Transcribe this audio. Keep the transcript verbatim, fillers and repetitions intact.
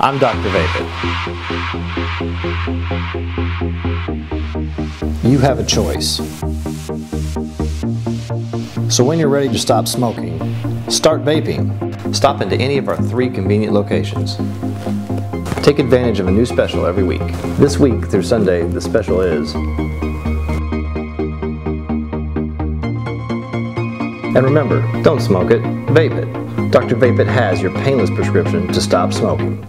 I'm Doctor Vape It. You have a choice. So when you're ready to stop smoking, start vaping. Stop into any of our three convenient locations. Take advantage of a new special every week. This week through Sunday, the special is... And remember, don't smoke it, vape it. Doctor Vape It has your painless prescription to stop smoking.